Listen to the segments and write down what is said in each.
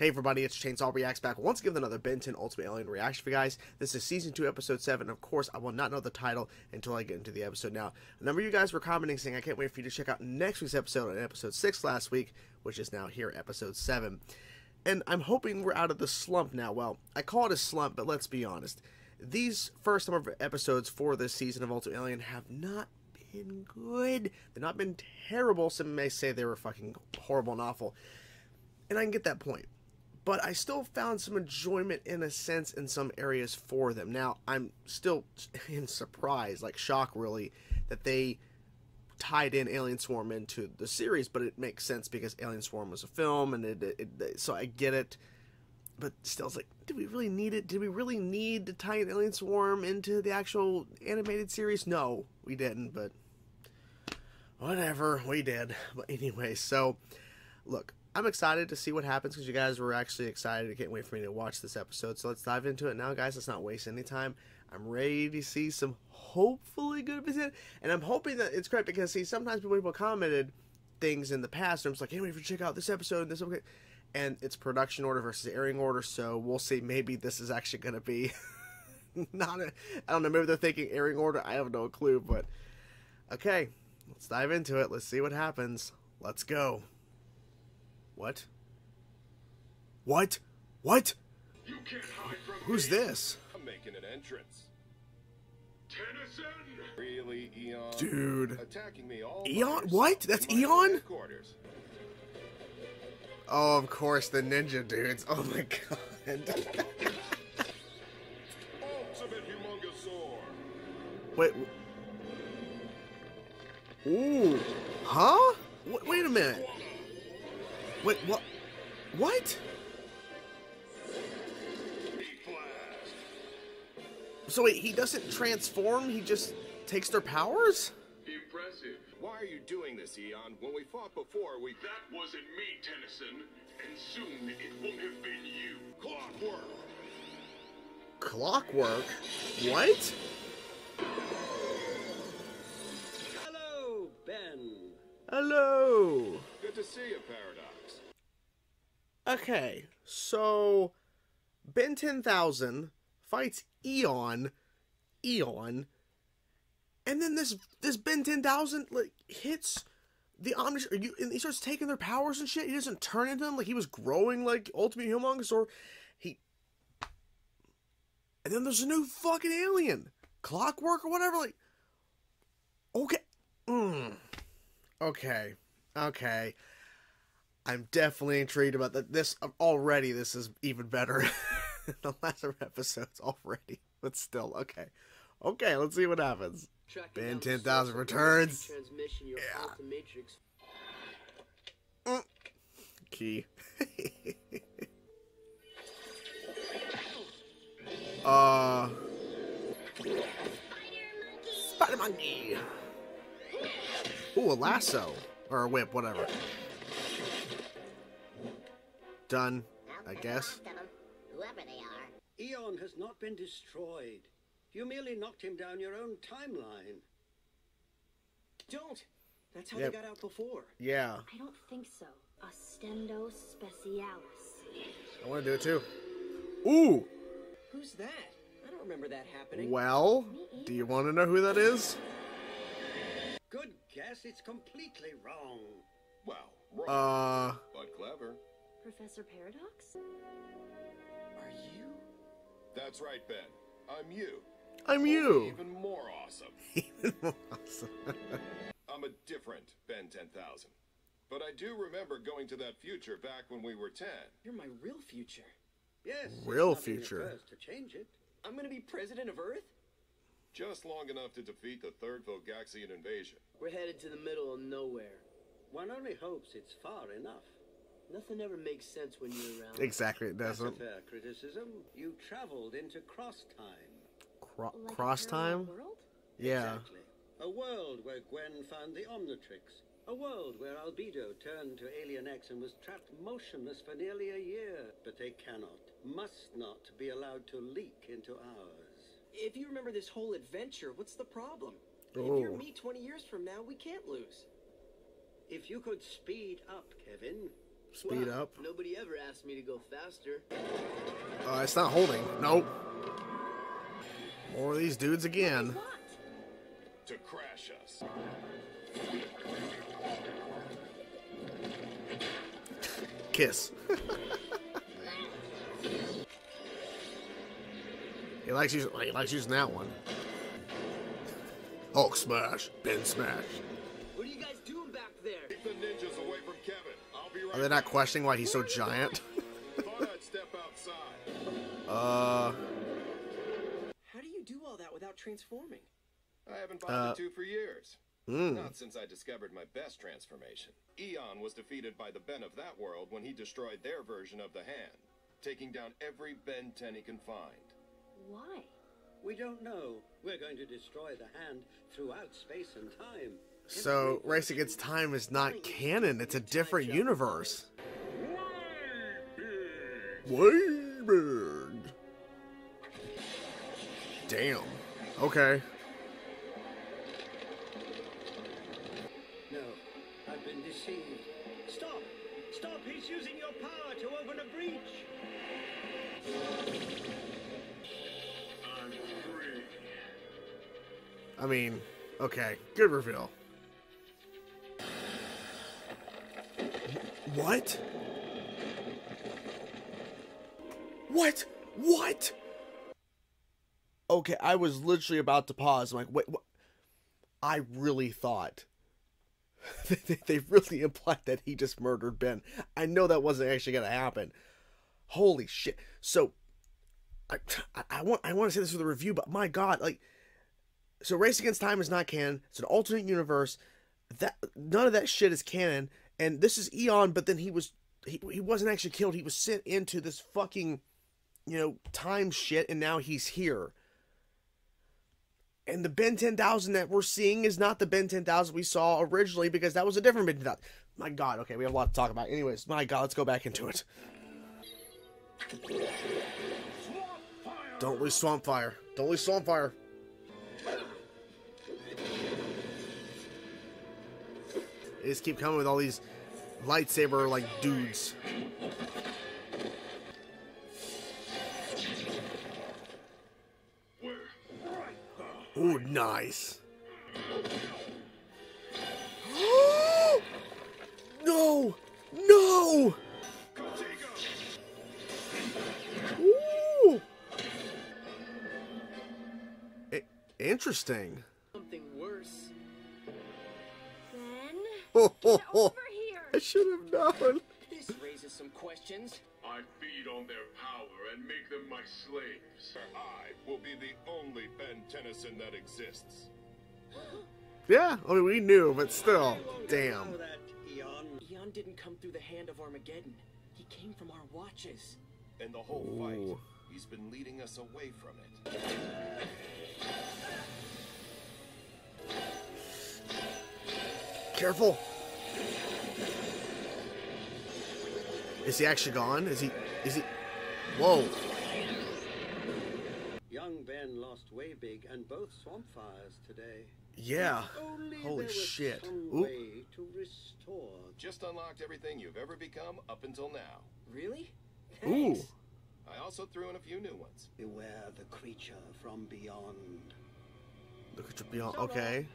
Hey everybody, it's Chainsaw Reacts back once again with another Ben 10 Ultimate Alien reaction for you guys. This is Season 2, Episode 7. Of course, I will not know the title until I get into the episode now. A number of you guys were commenting saying, I can't wait for you to check out next week's episode on Episode 6 last week, which is now here, Episode 7. And I'm hoping we're out of the slump now. Well, I call it a slump, but let's be honest. These first number of episodes for this season of Ultimate Alien have not been good. They've not been terrible. Some may say they were fucking horrible and awful. And I can get that point. But I still found some enjoyment in a sense in some areas for them. Now, I'm still in surprise, like shock really, that they tied in Alien Swarm into the series, but it makes sense because Alien Swarm was a film, and so I get it. But still, it's like, did we really need it? Did we really need to tie in Alien Swarm into the actual animated series? No, we didn't, but whatever, we did. But anyway, so, look. I'm excited to see what happens because you guys were actually excited. I can't wait for me to watch this episode. So let's dive into it now, guys. Let's not waste any time. I'm ready to see some hopefully good visit. And I'm hoping that it's correct because, see, sometimes people commented things in the past. And I'm just like, hey, wait for you to check out this episode and this one. And it's production order versus airing order. So we'll see. Maybe this is actually going to be not a... I don't know. Maybe they're thinking airing order. I have no clue. But, okay. Let's dive into it. Let's see what happens. Let's go. What? What? What? You can't hide from Who's me. This? I'm making an entrance. Tennyson? Really, Eon? Dude. Attacking me all Eon? What? That's Eon? Oh, of course, the ninja dudes. Oh my god. Ultimate Humongousaur. Wait. Ooh. Huh? Wait a minute. Wait, what? What? So wait, he doesn't transform, he just takes their powers? Impressive. Why are you doing this, Eon? When we fought before, we... That wasn't me, Tennyson. And soon, it won't have been you. Clockwork! Clockwork? What? Hello, Ben. Hello. Good to see you, Paradox. Okay, so Ben 10,000 fights Eon, and then this Ben 10,000 like hits the Omnitrix, and he starts taking their powers and shit. He doesn't turn into them like he was growing like Ultimate Humongousaur. And then there's a new fucking alien, Clockwork or whatever. Like, okay, okay. I'm definitely intrigued about that. This already, this is even better than the last episodes already, but still okay. Okay, let's see what happens. Ben 10,000 returns. Yeah. Key. Spider Monkey. Ooh, a lasso or a whip, whatever. Done, I guess. Whoever they are. Eon has not been destroyed. You merely knocked him down your own timeline. Don't. That's how they got out before. Yeah. I don't think so. Ostendo specialis. I want to do it too. Ooh. Who's that? I don't remember that happening. Well, do you want to know who that is? Good guess. It's completely wrong. Wow. Wrong, but clever. Professor Paradox? Are you? That's right, Ben. I'm you. I'm you. Even more awesome. Even more awesome. I'm a different Ben 10,000. But I do remember going to that future back when we were 10. You're my real future. Yes. Real future. To change it. I'm going to be president of Earth? Just long enough to defeat the third Volgaxian invasion. We're headed to the middle of nowhere. One only hopes it's far enough. Nothing ever makes sense when you're around. Exactly, it doesn't. That's a fair criticism. You traveled into cross time. Cross time? Yeah. Exactly. A world where Gwen found the Omnitrix. A world where Albedo turned to Alien X and was trapped motionless for nearly a year. But they cannot, must not be allowed to leak into ours. If you remember this whole adventure, what's the problem? Ooh. If you're me 20 years from now, we can't lose. If you could speed up, Kevin... Speed up. Nobody ever asked me to go faster. It's not holding. Nope. More of these dudes again. To crash us. Kiss. He likes using that one. Hulk smash, Ben smash. What are you guys doing back there? Keep the ninjas away from Kevin. I'll be right back. Are they not questioning why he's so giant? Thought I'd step outside. How do you do all that without transforming? I haven't bought the two for years. Not since I discovered my best transformation. Eon was defeated by the Ben of that world when he destroyed their version of the hand, taking down every Ben 10 he can find. Why? We don't know. We're going to destroy the hand throughout space and time. So, Race Against Time is not canon. It's a different universe. Way Big. Damn. Okay. No, I've been deceived. Stop! Stop! He's using your power to open a breach. I mean, okay, good reveal. What? What? What? Okay, I was literally about to pause. I'm like, wait, what? I really thought they really implied that he just murdered Ben. I know that wasn't actually gonna happen. Holy shit! So, I want to say this for the review, but my God, like. So Race Against Time is not canon. It's an alternate universe. That none of that shit is canon. And this is Eon, but then he wasn't actually killed. He was sent into this fucking, you know, time shit, and now he's here. And the Ben 10,000 that we're seeing is not the Ben 10,000 we saw originally, because that was a different Ben 10,000. My God, okay, we have a lot to talk about. Anyways, my God, let's go back into it. Don't lose Swampfire. Don't lose Swampfire. They just keep coming with all these lightsaber like dudes. Ooh, nice. No! No! Ooh! Interesting. Something worse. Get over here. I should have known. This raises some questions. I feed on their power and make them my slaves. I will be the only Ben Tennyson that exists. Yeah, I mean, we knew, but still, damn. Eon didn't come through the hand of Armageddon. He came from our watches. And the whole fight, he's been leading us away from it. Careful. Is he actually gone? Is he? Whoa. Young Ben lost Way Big and both Swampfires today. Yeah. Holy shit. Oop. Way to restore. Just unlocked everything you've ever become up until now. Really? Thanks. Ooh. I also threw in a few new ones. Beware the creature from beyond. The creature beyond. Okay.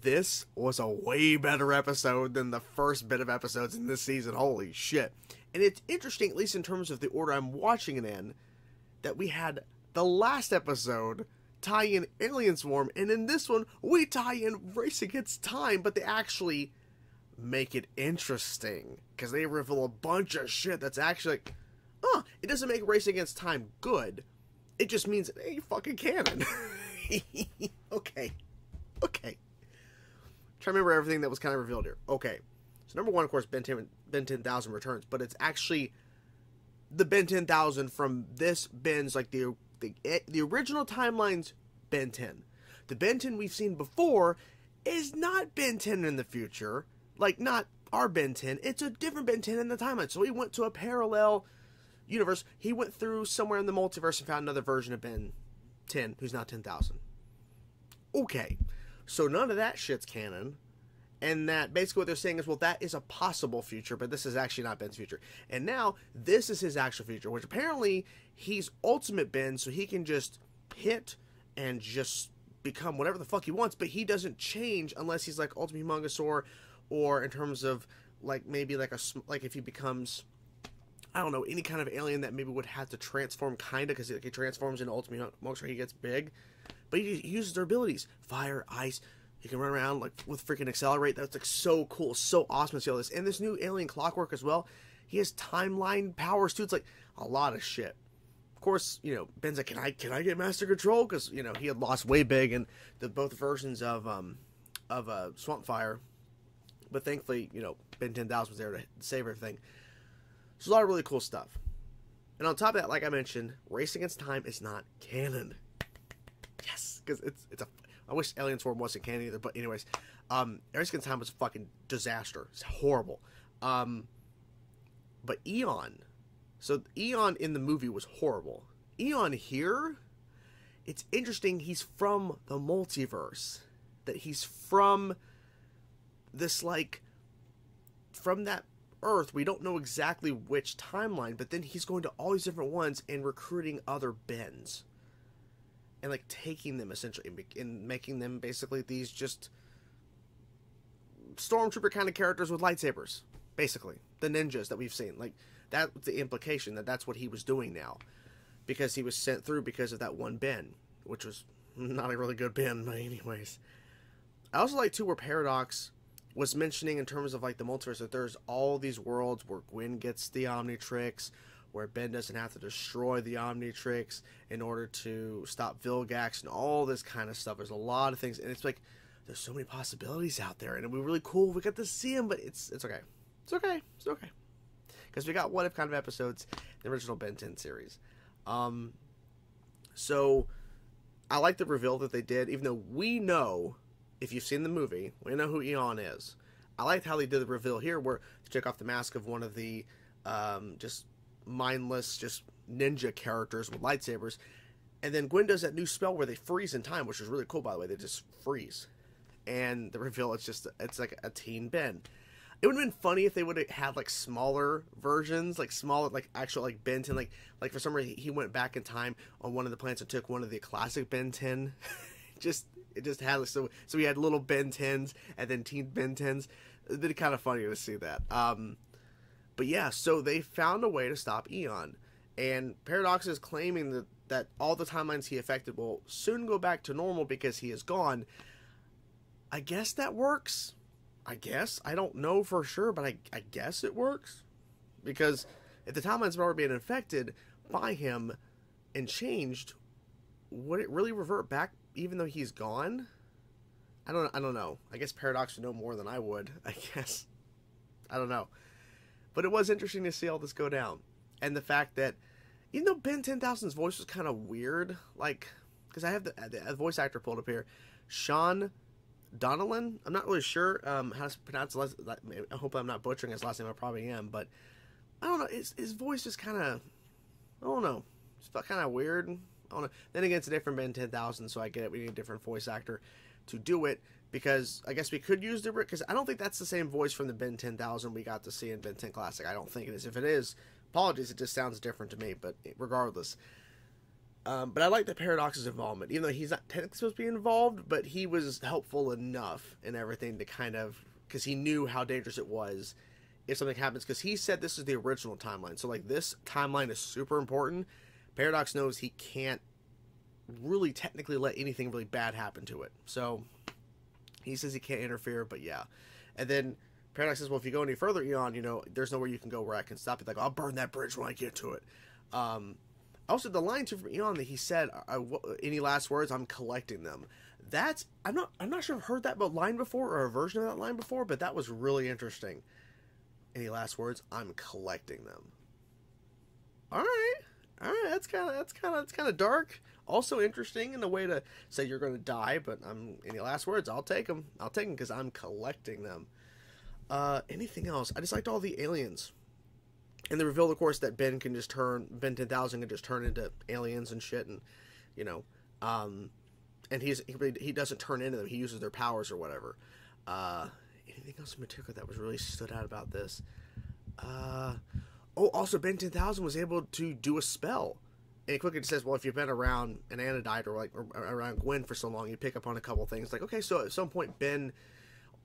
This was a way better episode than the first bit of episodes in this season. Holy shit. And it's interesting, at least in terms of the order I'm watching it in, that we had the last episode tie in Alien Swarm, and in this one, we tie in Race Against Time, but they actually make it interesting, because they reveal a bunch of shit that's actually like, oh, it doesn't make Race Against Time good. It just means, hey, fucking canon. Okay. Okay. Try to remember everything that was kind of revealed here. Okay, so number one, of course, Ben 10,000 returns, but it's actually the Ben 10,000 from this Ben's, like the original timeline's Ben 10. The Ben 10 we've seen before is not Ben 10 in the future, like not our Ben 10. It's a different Ben 10 in the timeline. So he went to a parallel universe. He went through somewhere in the multiverse and found another version of Ben 10 who's not 10,000. Okay. So none of that shit's canon, and that basically what they're saying is, well, that is a possible future, but this is actually not Ben's future. And now this is his actual future, which apparently he's Ultimate Ben, so he can just hit and just become whatever the fuck he wants, but he doesn't change unless he's like Ultimate Humongousaur, or in terms of like maybe like a, like if he becomes, I don't know, any kind of alien that maybe would have to transform, kind of, because he transforms into Ultimate Monster, he gets big, but he uses their abilities, fire, ice, he can run around like with freaking accelerate. That's like so cool, so awesome to see all this. And this new alien Clockwork as well, he has timeline powers too. It's like a lot of shit. Of course, you know, Ben's like, can I get master control? Because, you know, he had lost Way Big and the both versions of Swampfire, but thankfully, you know, Ben 10,000 was there to save everything. So a lot of really cool stuff. And on top of that, like I mentioned, Race Against Time is not canon. Yes, because it's I wish Alien Swarm wasn't canon either, but anyways, Race Against Time was a fucking disaster. It's horrible. But Eon, so Eon in the movie was horrible. Eon here, it's interesting. He's from the multiverse. That he's from this, like, from that Earth. We don't know exactly which timeline, but then he's going to all these different ones and recruiting other Bens and like taking them essentially and making them basically these just stormtrooper kind of characters with lightsabers, basically the ninjas that we've seen. Like, that's the implication, that that's what he was doing now, because he was sent through because of that one Ben, which was not a really good Ben, but anyways. I also like too where Paradox was mentioning in terms of like the multiverse, that there's all these worlds where Gwen gets the Omnitrix, where Ben doesn't have to destroy the Omnitrix in order to stop Vilgax and all this kind of stuff. There's a lot of things, and it's like there's so many possibilities out there, and it'd be really cool if we got to see them, but it's okay. It's okay. It's okay. Because we got what if kind of episodes in the original Ben 10 series. So I like the reveal that they did, even though we know, if you've seen the movie, we know who Eon is. I liked how they did the reveal here, where they took off the mask of one of the just mindless, just ninja characters with lightsabers, and then Gwen does that new spell where they freeze in time, which is really cool, by the way. They just freeze, and the reveal, it's like a teen Ben. It would have been funny if they would have had like smaller versions, like smaller, like actual like Ben 10, like for some reason he went back in time on one of the planets and took one of the classic Ben 10. It just had, so we had little Ben 10s and then teen Ben 10s. It'd been kind of funny to see that. But yeah, so they found a way to stop Eon, and Paradox is claiming that all the timelines he affected will soon go back to normal because he is gone. I guess that works. I guess. I don't know for sure, but I guess it works, because if the timelines have already been affected by him and changed, would it really revert back even though he's gone? I don't know. I guess Paradox would know more than I would, I guess. I don't know. But it was interesting to see all this go down. And the fact that, even though Ben 10,000's voice was kind of weird, like, because I have the voice actor pulled up here, Sean Donnellan. I'm not really sure how to pronounce it. I hope I'm not butchering his last name. I probably am, but I don't know. His voice just kind of, I don't know, just felt kind of weird. I don't know. Then again, it's a different Ben 10,000, so I get it. We need a different voice actor to do it, because I guess we could use the, because I don't think that's the same voice from the Ben 10,000 we got to see in Ben 10 Classic. I don't think it is. If it is, apologies, it just sounds different to me, but regardless. But I like the Paradox's involvement, even though he's not technically supposed to be involved, but he was helpful enough in everything to kind of, because he knew how dangerous it was if something happens, because he said this is the original timeline, so like this timeline is super important. Paradox knows he can't really technically let anything really bad happen to it. So he says he can't interfere, but yeah. And then Paradox says, well, if you go any further, Eon, you know, there's nowhere you can go where I can stop it. Like, I'll burn that bridge when I get to it. Also, the line too from Eon that he said, any last words, I'm collecting them. That's, I'm not sure I've heard that line before, or a version of that line before, but that was really interesting. Any last words, I'm collecting them. All right, that's kind of dark. Also interesting in the way to say you're going to die, but any last words, I'll take them because I'm collecting them. Anything else? I just liked all the aliens, and the reveal, of course, that Ben 10,000 can just turn into aliens and shit, and you know, and he doesn't turn into them. He uses their powers or whatever. anything else in particular that was really stood out about this? Oh, also Ben 10,000 was able to do a spell. And it quickly just says, well, if you've been around an Anodite or around Gwen for so long, you pick up on a couple things. Like, okay, so at some point Ben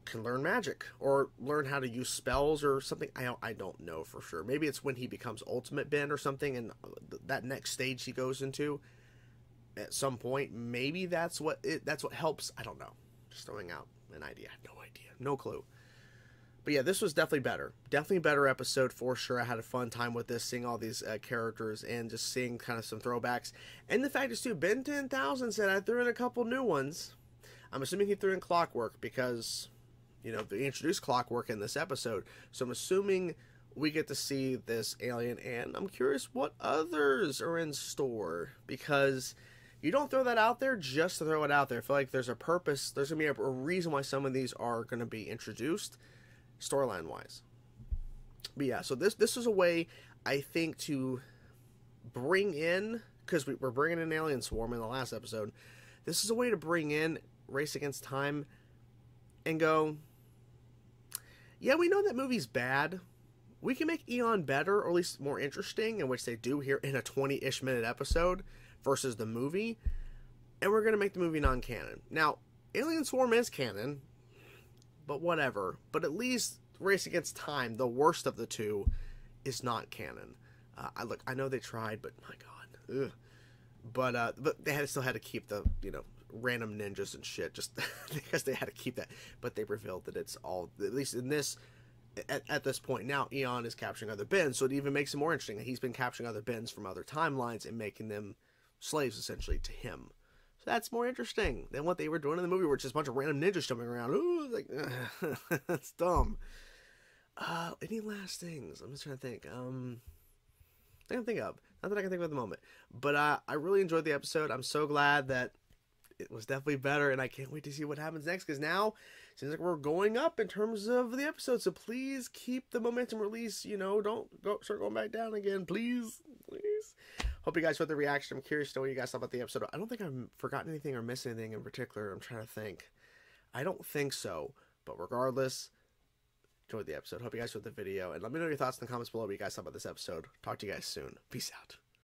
can learn magic or learn how to use spells or something. I don't know for sure. Maybe it's when he becomes Ultimate Ben or something, and that next stage he goes into at some point. Maybe that's what helps. I don't know. Just throwing out an idea. I have no idea. No clue. But yeah, this was definitely better. Definitely a better episode for sure. I had a fun time with this, seeing all these characters and just seeing kind of some throwbacks. And the fact is, too, Ben 10,000 said, I threw in a couple new ones. I'm assuming he threw in Clockwork because, you know, they introduced Clockwork in this episode. So I'm assuming we get to see this alien. And I'm curious what others are in store, because you don't throw that out there just to throw it out there. I feel like there's a purpose. There's going to be a reason why some of these are going to be introduced, storyline-wise. But yeah, so this is a way, I think, to bring in, because we're bringing in Alien Swarm in the last episode, this is a way to bring in Race Against Time and go, yeah, we know that movie's bad. We can make Eon better, or at least more interesting, in which they do here in a 20-ish minute episode versus the movie, and we're going to make the movie non-canon. Now, Alien Swarm is canon, but whatever. But at least Race Against Time, the worst of the two, is not canon. I know they tried, but my god. Ugh. But they still had to keep the, you know, random ninjas and shit, just because they had to keep that. But they revealed that it's all, at least in this, at this point now, Eon is capturing other Bens, so it even makes it more interesting. He's been capturing other Bens from other timelines and making them slaves, essentially, to him. So that's more interesting than what they were doing in the movie, where it's just a bunch of random ninjas jumping around. Ooh, like, that's dumb. Any last things? I'm just trying to think. I can think of. Not that I can think of at the moment. But I really enjoyed the episode. I'm so glad that it was definitely better, and I can't wait to see what happens next, because now it seems like we're going up in terms of the episode. So please keep the momentum release. You know, don't start going back down again. Please, please. Hope you guys enjoyed the reaction. I'm curious to know what you guys thought about the episode. I don't think I've forgotten anything or missed anything in particular. I'm trying to think. I don't think so. But regardless, enjoyed the episode. Hope you guys enjoyed the video. And let me know your thoughts in the comments below what you guys thought about this episode. Talk to you guys soon. Peace out.